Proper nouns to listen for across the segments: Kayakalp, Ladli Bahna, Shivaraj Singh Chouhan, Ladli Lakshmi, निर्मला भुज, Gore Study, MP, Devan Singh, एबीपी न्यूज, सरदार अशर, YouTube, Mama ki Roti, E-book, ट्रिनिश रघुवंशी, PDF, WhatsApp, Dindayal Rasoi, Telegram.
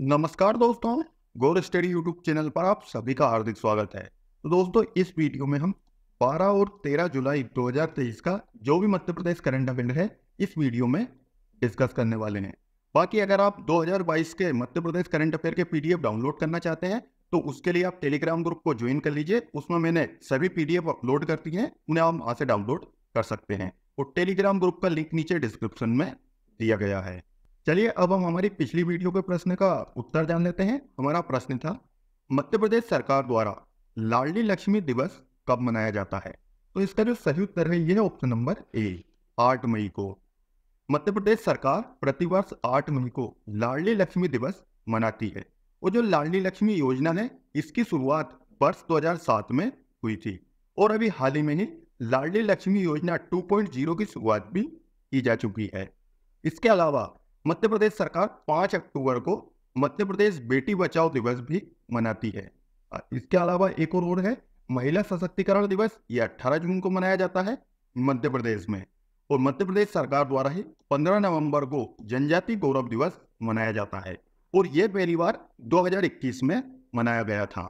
नमस्कार दोस्तों, गोर स्टडी यूट्यूब चैनल पर आप सभी का हार्दिक स्वागत है। तो दोस्तों, इस वीडियो में हम 12 और 13 जुलाई 2023 का जो भी मध्य प्रदेश करंट अफेयर है इस वीडियो में डिस्कस करने वाले हैं। बाकी अगर आप 2022 के मध्य प्रदेश करंट अफेयर के पीडीएफ डाउनलोड करना चाहते हैं तो उसके लिए आप टेलीग्राम ग्रुप को ज्वाइन कर लीजिए। उसमें मैंने सभी पीडीएफ अपलोड कर दी हैं, उन्हें आप वहाँ से डाउनलोड कर सकते हैं और टेलीग्राम ग्रुप का लिंक नीचे डिस्क्रिप्शन में दिया गया है। चलिए अब हम हमारी पिछली वीडियो के प्रश्न का उत्तर जान लेते हैं। हमारा प्रश्न था, मध्य प्रदेश सरकार द्वारा लाडली लक्ष्मी दिवस कब मनाया जाता है? तो इसका जो सही उत्तर है ये है ऑप्शन नंबर ए, 8 मई को। मध्य प्रदेश सरकार प्रतिवर्ष 8 मई को लाडली लक्ष्मी दिवस मनाती है और जो लाडली लक्ष्मी योजना है इसकी शुरुआत वर्ष 2007 में हुई थी और अभी हाल ही में ही लाडली लक्ष्मी योजना 2.0 की शुरुआत भी की जा चुकी है। इसके अलावा मध्य प्रदेश सरकार 5 अक्टूबर को मध्य प्रदेश बेटी बचाओ दिवस भी मनाती है। इसके अलावा एक और है महिला सशक्तिकरण दिवस, यह 18 जून को मनाया जाता है मध्य प्रदेश में और मध्य प्रदेश सरकार द्वारा ही 15 नवंबर को जनजाति गौरव दिवस मनाया जाता है और यह पहली बार 2021 में मनाया गया था।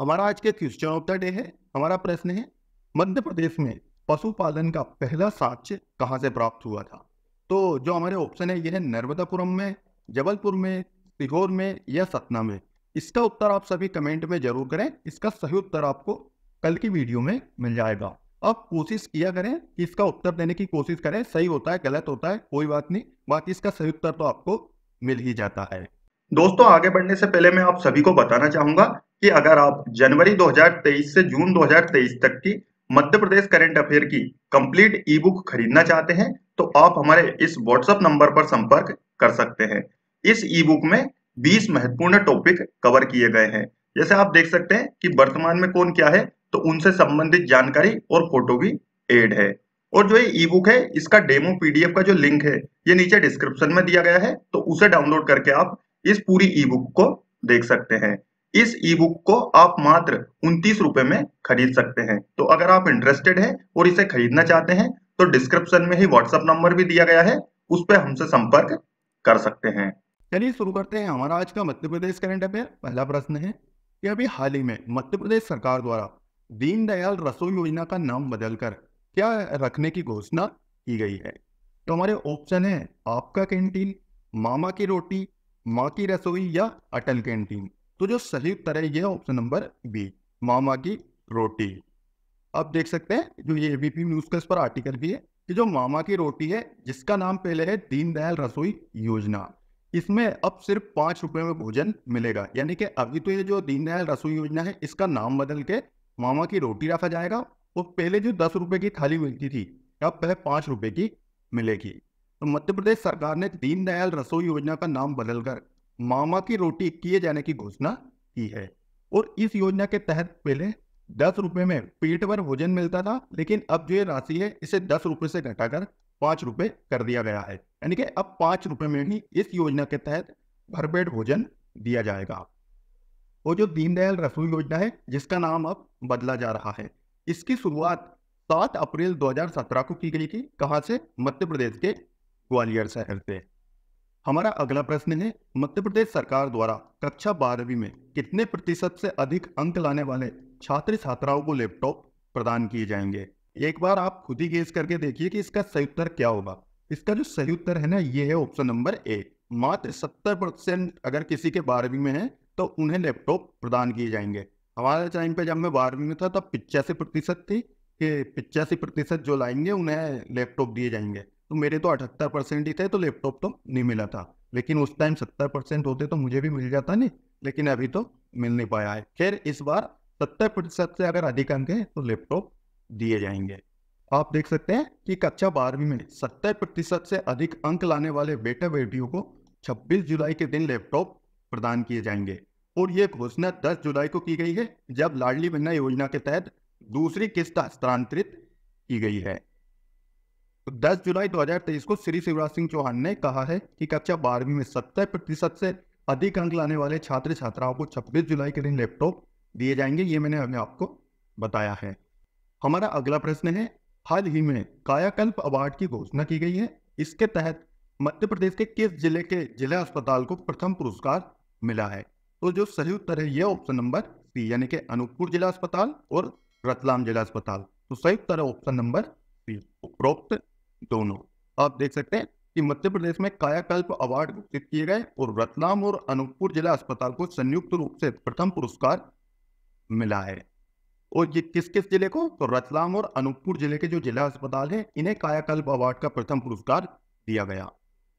हमारा आज के क्वेश्चन ऑफ द डे है। हमारा प्रश्न है, मध्य प्रदेश में पशुपालन का पहला साक्ष्य कहाँ से प्राप्त हुआ था? तो जो हमारे ऑप्शन है यह है नर्मदापुरम में, जबलपुर में, सीहोर में या सतना में। इसका उत्तर आप सभी कमेंट में जरूर करें। इसका सही उत्तर आपको कल की वीडियो में मिल जाएगा। आप कोशिश किया करें कि इसका उत्तर देने की कोशिश करें, सही होता है गलत होता है कोई बात नहीं, बाकी इसका सही उत्तर तो आपको मिल ही जाता है। दोस्तों, आगे बढ़ने से पहले मैं आप सभी को बताना चाहूंगा कि अगर आप जनवरी 2023 से जून 2023 तक की मध्य प्रदेश करंट अफेयर की कंप्लीट ई बुक खरीदना चाहते हैं तो आप हमारे इस व्हाट्सएप नंबर पर संपर्क कर सकते हैं। इस ई बुक में 20 महत्वपूर्ण टॉपिक कवर किए गए हैं। जैसे आप देख सकते हैं कि वर्तमान में कौन क्या है तो उनसे संबंधित जानकारी और फोटो भी ऐड है। और जो ये ई बुक है इसका डेमो पीडीएफ का जो लिंक है ये नीचे डिस्क्रिप्शन में दिया गया है, तो उसे डाउनलोड करके आप इस पूरी ई बुक को देख सकते हैं। इस ई बुक को आप मात्र 29 रुपए में खरीद सकते हैं। तो अगर आप इंटरेस्टेड हैं और इसे खरीदना चाहते हैं तो डिस्क्रिप्शन में ही व्हाट्सएप नंबर भी दिया गया है, उस पर हमसे संपर्क कर सकते हैं। चलिए शुरू करते हैं हमारा आज का मध्य प्रदेश करंट अफेयर। पहला प्रश्न है कि अभी हाल ही में मध्य प्रदेश सरकार द्वारा दीनदयाल रसोई योजना का नाम बदलकर क्या रखने की घोषणा की गई है? तो हमारे ऑप्शन है आपका कैंटीन, मामा की रोटी, माँ की रसोई या अटल कैंटीन। तो जो सही उत्तर है यह ऑप्शन नंबर बी, मामा की रोटी। आप देख सकते हैं जो ये एबीपी न्यूज का इस पर आर्टिकल भी है कि जो मामा की रोटी है जिसका नाम पहले है दीनदयाल रसोई योजना, इसमें अब सिर्फ 5 रुपए में भोजन मिलेगा। यानी कि अभी तो ये जो दीनदयाल रसोई योजना है इसका नाम बदल के मामा की रोटी रखा जाएगा और पहले जो 10 रुपए की थाली मिलती थी अब पहले 5 रुपए की मिलेगी। तो मध्य प्रदेश सरकार ने दीनदयाल रसोई योजना का नाम बदलकर मामा की रोटी किए जाने की घोषणा की है और इस योजना के तहत पहले 10 रुपए में पेट भर भोजन मिलता था, लेकिन अब जो ये राशि है इसे 10 रुपए से घटाकर 5 रुपए कर दिया गया है। यानी कि अब 5 रुपए में ही इस योजना के तहत भरपेट भोजन दिया जाएगा। और जो दीनदयाल रसोई योजना है जिसका नाम अब बदला जा रहा है, इसकी शुरुआत 7 अप्रैल 2017 को की गई थी। कहाँ से? मध्य प्रदेश के ग्वालियर शहर से। हमारा अगला प्रश्न है, मध्य प्रदेश सरकार द्वारा कक्षा 12वीं में कितने प्रतिशत से अधिक अंक लाने वाले छात्र छात्राओं को लैपटॉप प्रदान किए जाएंगे? एक बार आप खुद ही गेस करके देखिए कि इसका सही उत्तर क्या होगा। इसका जो सही उत्तर है ना ये है ऑप्शन नंबर ए, मात्र 70% अगर किसी के 12वीं में है तो उन्हें लैपटॉप प्रदान किए जाएंगे। हमारे टाइम पे जब मैं 12वीं में था तब 85% थी कि 85% जो लाएंगे उन्हें लैपटॉप दिए जाएंगे। तो मेरे तो 78% ही थे तो लैपटॉप तो नहीं मिला था, लेकिन उस टाइम 70% होते तो मुझे भी मिल जाता नहीं, लेकिन अभी तो मिल नहीं पाया है। खैर इस बार 70% से अगर अधिक अंक हैं तो लैपटॉप दिए जाएंगे। आप देख सकते हैं कि कक्षा 12वीं में 70% से अधिक अंक लाने वाले बेटा बेटियों को 26 जुलाई के दिन लैपटॉप प्रदान किए जाएंगे और ये घोषणा 10 जुलाई को की गई है जब लाडली बहना योजना के तहत दूसरी किस्त हस्तांतरित की गई है। तो 10 जुलाई 2023 को श्री शिवराज सिंह चौहान ने कहा है कि कक्षा 12वीं में 70% से अधिक अंक लाने वाले छात्र छात्राओं को 26 जुलाई के दिन लैपटॉप दिए जाएंगे। ये मैंने हमें आपको बताया है। हमारा अगला प्रश्न है, हाल ही में कायाकल्प अवार्ड की घोषणा की गई है। इसके तहत मध्य प्रदेश के किस जिले के जिला अस्पताल को प्रथम पुरस्कार मिला है? तो जो सही उत्तर है यह ऑप्शन नंबर सी यानी कि अनूपपुर जिला अस्पताल और रतलाम जिला अस्पताल। तो सही उत्तर है ऑप्शन नंबर सी उपरोक्त दोनों। आप देख सकते हैं कि मध्य प्रदेश में कायाकल्प अवार्ड घोषित किए गए और रतलाम और अनूपपुर जिला अस्पताल को संयुक्त रूप से प्रथम पुरस्कार मिला है। और ये किस किस जिले को? तो रतलाम और अनूपपुर जिले के जो जिला अस्पताल है इन्हें कायाकल्प अवार्ड का प्रथम पुरस्कार दिया गया।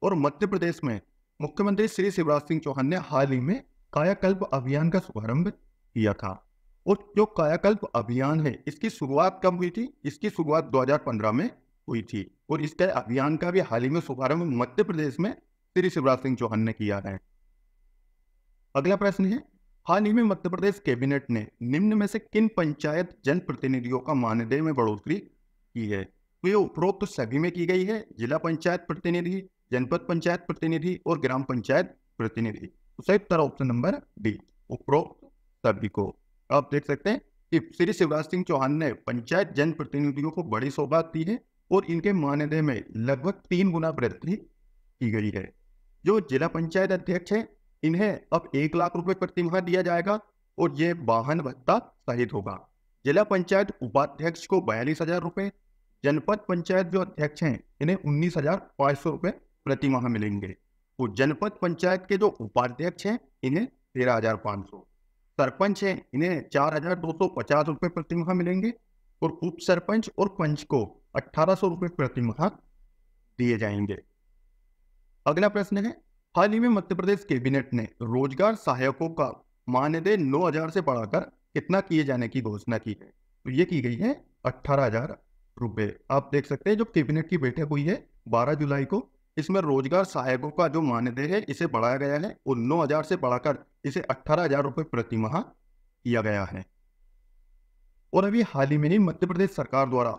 और मध्य प्रदेश में मुख्यमंत्री श्री शिवराज सिंह चौहान ने हाल ही में कायाकल्प अभियान का शुभारंभ किया था। और जो कायाकल्प अभियान है इसकी शुरुआत कब हुई थी? इसकी शुरुआत 2015 में हुई थी और इसके अभियान का भी हाल ही में शुभारंभ मध्य प्रदेश में श्री शिवराज सिंह चौहान ने किया है। अगला प्रश्न है, हाल ही में मध्य प्रदेश कैबिनेट ने निम्न में से किन पंचायत जनप्रतिनिधियों का मानदेय में बढ़ोतरी की है? तो ये उपरोक्त सभी में की गई है, जिला पंचायत प्रतिनिधि, जनपद पंचायत प्रतिनिधि और ग्राम पंचायत प्रतिनिधि। सही उत्तर ऑप्शन नंबर डी उपरोक्त सभी को। आप देख सकते हैं कि श्री शिवराज सिंह चौहान ने पंचायत जनप्रतिनिधियों को बड़ी सौगात दी है और इनके मानदेय में लगभग 3 गुना बढ़ोतरी की गई है। जो जिला पंचायत अध्यक्ष है इन्हें अब 1 लाख रुपए प्रति माह दिया जाएगा और ये वाहन भत्ता सहित होगा। जिला पंचायत उपाध्यक्ष को 42,000 रुपये, जनपद पंचायत जो अध्यक्ष हैं इन्हें 19,500 रुपये प्रति माह मिलेंगे। वो जनपद पंचायत के जो उपाध्यक्ष हैं इन्हें 13,500, सरपंच हैं इन्हें 4,250 रुपये प्रति माह मिलेंगे और उप सरपंच और पंच को 1,800 रुपये प्रति माह दिए जाएंगे। अगला प्रश्न है, हाल ही में मध्य प्रदेश कैबिनेट ने रोजगार सहायकों का मानदेय 9,000 से बढ़ाकर कितना किए जाने की घोषणा की है? तो ये की गई है 18,000 रुपये। आप देख सकते हैं जो कैबिनेट की बैठक हुई है 12 जुलाई को, इसमें रोजगार सहायकों का जो मानदेय है इसे बढ़ाया गया है और 9,000 से बढ़ाकर इसे 18,000 रुपये प्रति माह किया गया है। और अभी हाल ही में ही मध्य प्रदेश सरकार द्वारा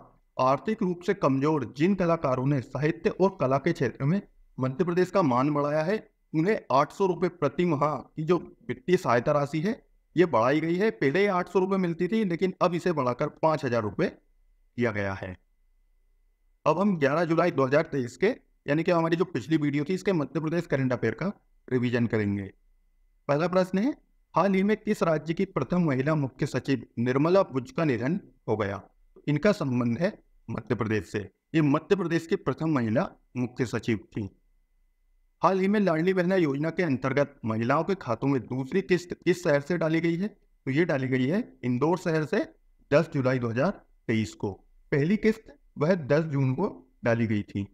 आर्थिक रूप से कमजोर जिन कलाकारों ने साहित्य और कला के क्षेत्र में मध्य प्रदेश का मान बढ़ाया है उन्हें 800 रुपये प्रति माह की जो वित्तीय सहायता राशि है ये बढ़ाई गई है। पहले ही 800 रुपये मिलती थी लेकिन अब इसे बढ़ाकर 5,000 रुपये किया गया है। अब हम 11 जुलाई 2023 के यानी कि हमारी जो पिछली वीडियो थी इसके मध्य प्रदेश करंट अफेयर का रिवीजन करेंगे। पहला प्रश्न है, हाल ही में किस राज्य की प्रथम महिला मुख्य सचिव निर्मला भुज का निधन हो गया? इनका संबंध है मध्य प्रदेश से, ये मध्य प्रदेश की प्रथम महिला मुख्य सचिव थी। हाल ही में लाडली बहना योजना के अंतर्गत महिलाओं के खातों में दूसरी किस्त किस शहर से डाली गई है? तो ये डाली गई है इंदौर शहर से 10 जुलाई 2023 को। पहली किस्त वह 10 जून को डाली गई थी।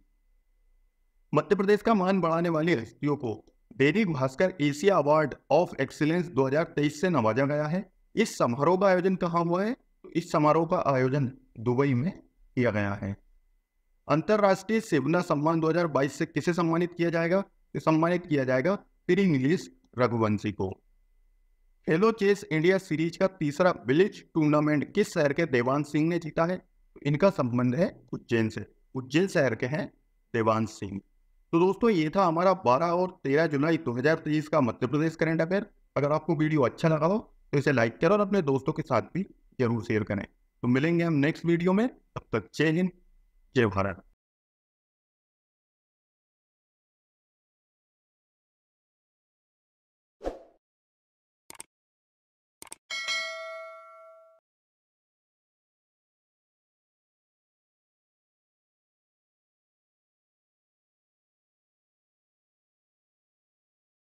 मध्य प्रदेश का मान बढ़ाने वाली हस्तियों को Dainik Bhaskar Asia award of excellence 2023 से नवाजा गया है। इस समारोह का आयोजन कहाँ हुआ है? तो इस समारोह का आयोजन दुबई में किया गया है। अंतर्राष्ट्रीय सेवना सम्मान 2022 से किसे सम्मानित किया जाएगा? सम्मानित किया जाएगा ट्रिनिश रघुवंशी को। हेलो चेस इंडिया सीरीज का तीसरा विलेज टूर्नामेंट किस शहर के देवान सिंह ने जीता है? इनका संबंध है उज्जैन से, उज्जैन शहर के हैं देवान सिंह। तो दोस्तों ये था हमारा 12 और 13 जुलाई 2023 का मध्य प्रदेश करंट अफेयर। अगर आपको वीडियो अच्छा लगा हो तो इसे लाइक करें और अपने दोस्तों के साथ भी जरूर शेयर करें। तो मिलेंगे हम नेक्स्ट वीडियो में, तब तक जय हिंद जय भारत।